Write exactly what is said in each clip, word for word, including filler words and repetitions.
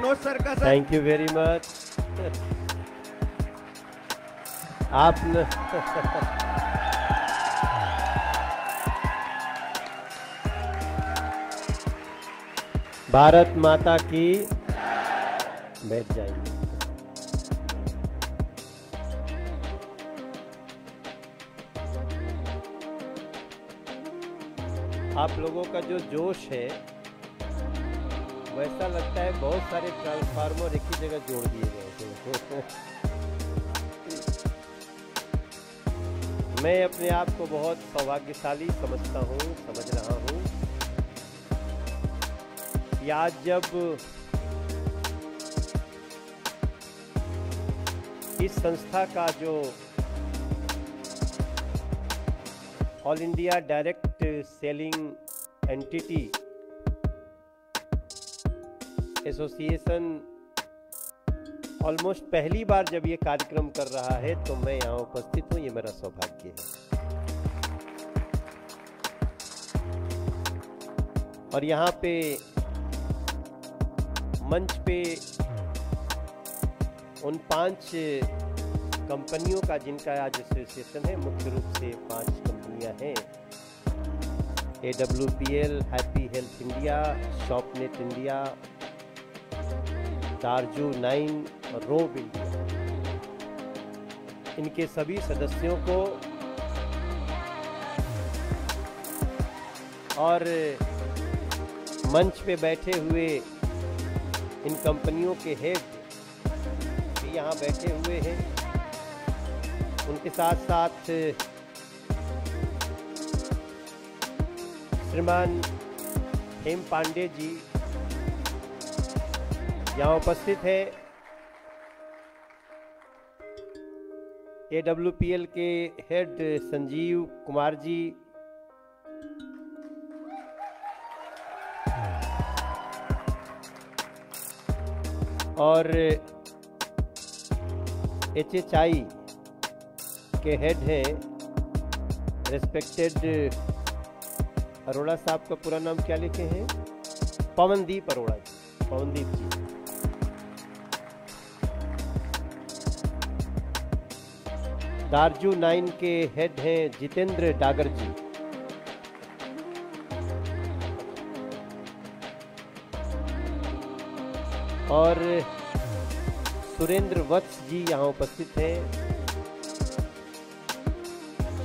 Manoj sir का। Thank you very much. आपने भारत माता की। बैठ जाइए। आप लोगों का जो जोश है वैसा लगता है बहुत सारे ट्रांसफार्मर एक ही जगह जोड़ दिए गए थे। मैं अपने आप को बहुत सौभाग्यशाली समझता हूँ, समझ रहा हूँ। याद जब इस संस्था का जो all India direct selling entity association almost पहली बार जब ये कार्यक्रम कर रहा है तो मैं यहाँ उपस्थित हूँ, ये मेरा सौभाग्य है। और यहाँ पे मंच पे उन पांच कंपनियों का जिनका आज एसोसिएशन है, मुख्य रूप से पांच कंपनियां हैं, A W P L, happy health India, Shopnet India, दारजू नाइन और रोब इंडिया। इनके सभी सदस्यों को और मंच पे बैठे हुए इन कंपनियों के हेड भी यहाँ बैठे हुए हैं, उनके साथ साथ श्रीमान हेम पांडे जी यहाँ उपस्थित है। ए डब्ल्यू पी एल के हेड संजीव कुमार जी, और एच एच आई के हेड हैं रेस्पेक्टेड अरोड़ा साहब। का पूरा नाम क्या लिखे हैं? Pawandeep Arora ji, Pawandeep ji. दारजू नाइन के हेड हैं जितेंद्र डागर जी। और सुरेंद्र वत्स जी यहाँ उपस्थित हैं।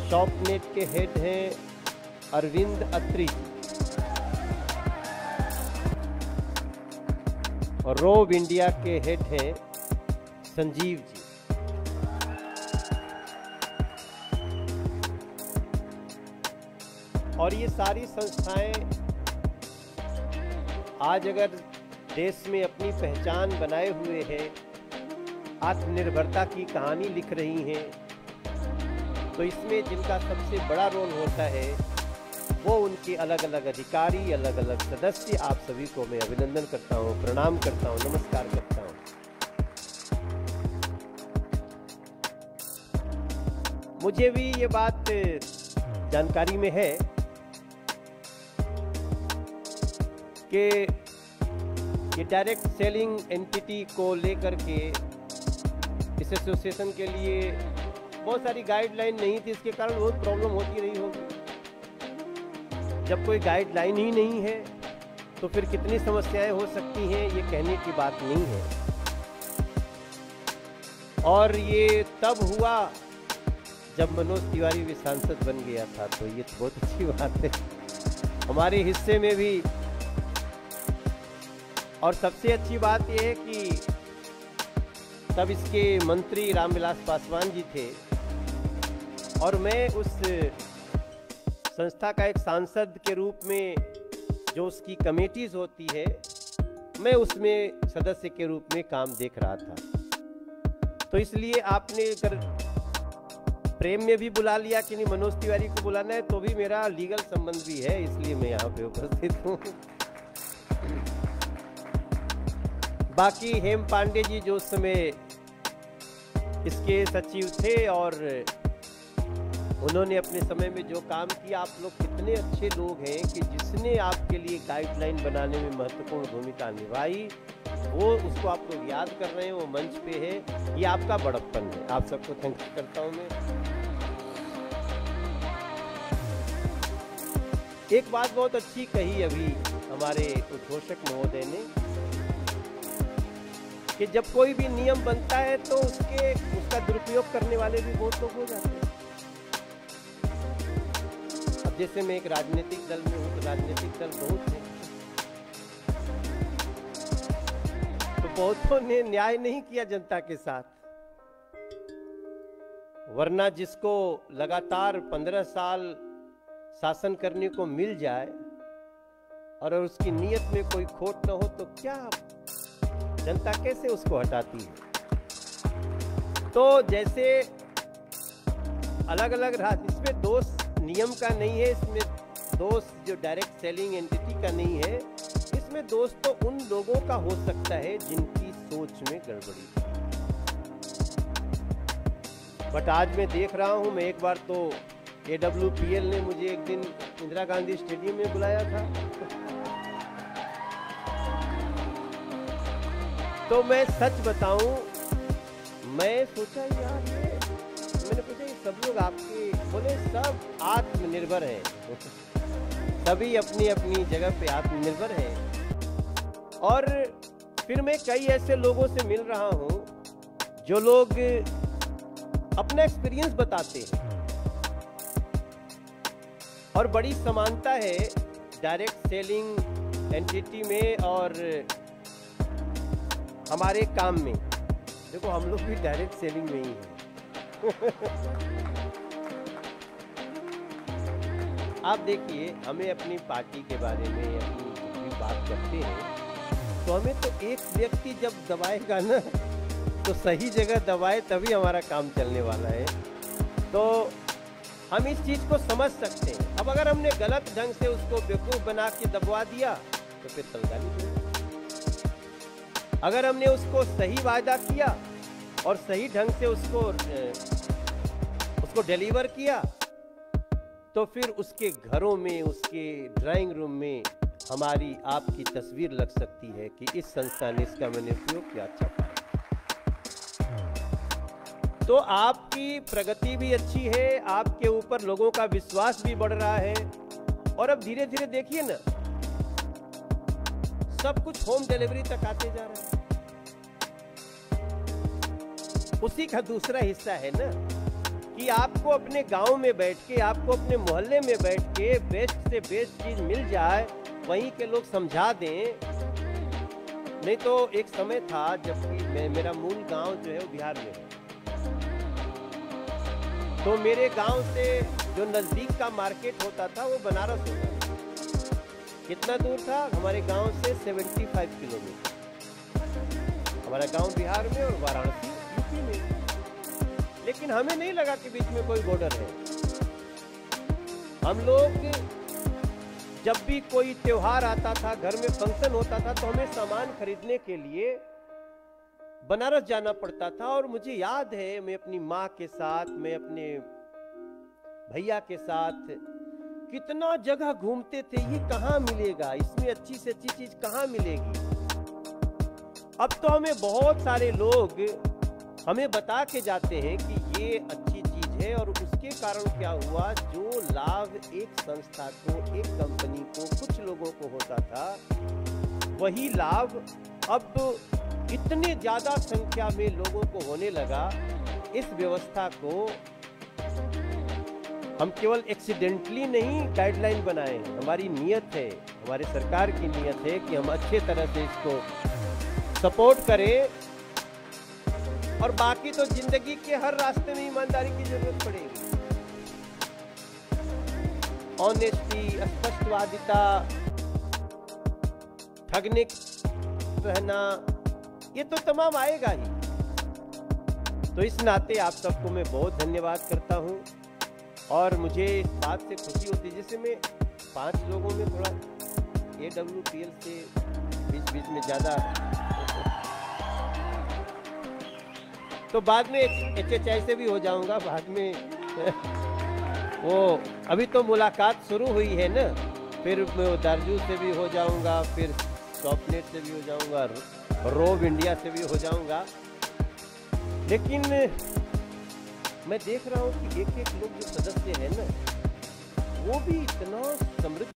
शॉपनेट के हेड हैं अरविंद अत्री और रोब इंडिया के हेड हैं संजीव जी। और ये सारी संस्थाएं आज अगर देश में अपनी पहचान बनाए हुए हैं, आत्मनिर्भरता की कहानी लिख रही हैं, तो इसमें जिनका सबसे बड़ा रोल होता है वो उनके अलग अलग अधिकारी, अलग अलग सदस्य। आप सभी को मैं अभिनंदन करता हूँ, प्रणाम करता हूँ, नमस्कार करता हूँ। मुझे भी ये बात जानकारी में है कि ये डायरेक्ट सेलिंग एंटिटी को लेकर के इस एसोसिएशन के लिए बहुत सारी गाइडलाइन नहीं थी, इसके कारण बहुत प्रॉब्लम होती रही होगी। जब कोई गाइडलाइन ही नहीं है तो फिर कितनी समस्याएं हो सकती हैं, ये कहने की बात नहीं है। और ये तब हुआ जब मनोज तिवारी भी सांसद बन गया था, तो ये तो बहुत अच्छी बात है हमारे हिस्से में भी। और सबसे अच्छी बात यह है कि तब इसके मंत्री राम विलास पासवान जी थे और मैं उस संस्था का एक सांसद के रूप में जो उसकी कमेटीज होती है, मैं उसमें सदस्य के रूप में काम देख रहा था। तो इसलिए आपने अगर प्रेम में भी बुला लिया कि नहीं मनोज तिवारी को बुलाना है, तो भी मेरा लीगल संबंध भी है, इसलिए मैं यहाँ पे उपस्थित हूँ। बाकी हेम पांडे जी जो उस समय इसके सचिव थे और उन्होंने अपने समय में जो काम किया, आप लोग कितने अच्छे लोग हैं कि जिसने आपके लिए गाइडलाइन बनाने में महत्वपूर्ण भूमिका निभाई, वो उसको आप लोग याद कर रहे हैं, वो मंच पे है, ये आपका बड़प्पन है। आप सबको थैंक यू करता हूँ मैं। एक बात बहुत अच्छी कही अभी हमारे उद्घोषक महोदय ने कि जब कोई भी नियम बनता है तो उसके उसका दुरुपयोग करने वाले भी बहुत लोग हो जाते हैं। अब जैसे मैं एक राजनीतिक दल में हूँ तो राजनीतिक दल बहुत है, बहुतों ने न्याय नहीं किया जनता के साथ, वरना जिसको लगातार पंद्रह साल शासन करने को मिल जाए और उसकी नीयत में कोई खोट न हो तो क्या जनता कैसे उसको हटाती है। तो जैसे अलग अलग राज्य, इसमें दोष नियम का नहीं है, इसमें दोष जो डायरेक्ट सेलिंग एंटिटी का नहीं है, दोस्तों उन लोगों का हो सकता है जिनकी सोच में गड़बड़ी। बट आज मैं देख रहा हूं, मैं एक बार तो ए डब्ल्यू पी एल ने मुझे एक दिन इंदिरा गांधी स्टेडियम में बुलाया था, तो मैं सच बताऊं, मैं सोचा यार, मैंने पूछा सब लोग आपके, बोले सब आत्मनिर्भर हैं, सभी अपनी अपनी जगह पे आत्मनिर्भर हैं। और फिर मैं कई ऐसे लोगों से मिल रहा हूं जो लोग अपना एक्सपीरियंस बताते हैं और बड़ी समानता है डायरेक्ट सेलिंग एंटिटी में और हमारे काम में। देखो हम लोग भी डायरेक्ट सेलिंग में ही हैं। आप देखिए, हमें अपनी पार्टी के बारे में अपनी भी बात करते हैं तो हमें तो एक व्यक्ति जब दबाएगा ना तो सही जगह दबाए तभी हमारा काम चलने वाला है। तो हम इस चीज़ को समझ सकते हैं। अब अगर हमने गलत ढंग से उसको बेवकूफ़ बना के दबवा दिया तो फिर तलगा नहीं। अगर हमने उसको सही वायदा किया और सही ढंग से उसको उसको डिलीवर किया तो फिर उसके घरों में, उसके ड्राइंग रूम में हमारी आपकी तस्वीर लग सकती है कि इस संस्था ने इसका मैंने उपयोग किया अच्छा पाया। तो आपकी प्रगति भी अच्छी है, आपके ऊपर लोगों का विश्वास भी बढ़ रहा है। और अब धीरे धीरे देखिए ना, सब कुछ होम डिलीवरी तक आते जा रहा है। उसी का दूसरा हिस्सा है ना कि आपको अपने गांव में बैठ के, आपको अपने मोहल्ले में बैठ के बेस्ट से बेस्ट चीज मिल जाए, वहीं के लोग समझा दें। नहीं तो एक समय था जबकि मैं, मेरा मूल गांव जो है वो बिहार में है, तो मेरे गांव से जो नजदीक का मार्केट होता था वो बनारस होता था। कितना दूर था हमारे गांव से? पचहत्तर किलोमीटर। हमारा गांव बिहार में और वाराणसी यूपी में। लेकिन हमें नहीं लगा कि बीच में कोई बॉर्डर है। हम लोग जब भी कोई त्योहार आता था, घर में फंक्शन होता था, तो हमें सामान खरीदने के लिए बनारस जाना पड़ता था। और मुझे याद है, मैं अपनी माँ के साथ, मैं अपने भैया के साथ कितना जगह घूमते थे, ये कहाँ मिलेगा, इसमें अच्छी से अच्छी चीज कहाँ मिलेगी। अब तो हमें बहुत सारे लोग हमें बता के जाते हैं कि ये अच्छी है और उसके कारण क्या हुआ। जो लाभ एक संस्था को, एक कंपनी को, कुछ लोगों को होता था, वही लाभ अब इतने ज्यादा संख्या में लोगों को होने लगा। इस व्यवस्था को हम केवल एक्सीडेंटली नहीं गाइडलाइन बनाए, हमारी नीयत है, हमारी सरकार की नीयत है कि हम अच्छे तरह से इसको सपोर्ट करें। और बाकी तो जिंदगी के हर रास्ते में ईमानदारी की जरूरत पड़ेगी, ऑनेस्टी, स्पष्टवादिता, ठगने रहना, ये तो तमाम आएगा ही। तो इस नाते आप सबको मैं बहुत धन्यवाद करता हूँ और मुझे इस बात से खुशी होती है। जैसे मैं पांच लोगों में थोड़ा ए डब्ल्यू पी एल से बीच बीच में ज़्यादा, तो बाद में एच एच आई से भी हो जाऊंगा बाद में। वो अभी तो मुलाकात शुरू हुई है ना, फिर मैं दार्जू से भी हो जाऊंगा, फिर शॉपनेट से भी हो जाऊंगा, रोब इंडिया से भी हो जाऊंगा। लेकिन मैं देख रहा हूँ कि एक एक लोग जो सदस्य हैं ना, वो भी इतना समृद्ध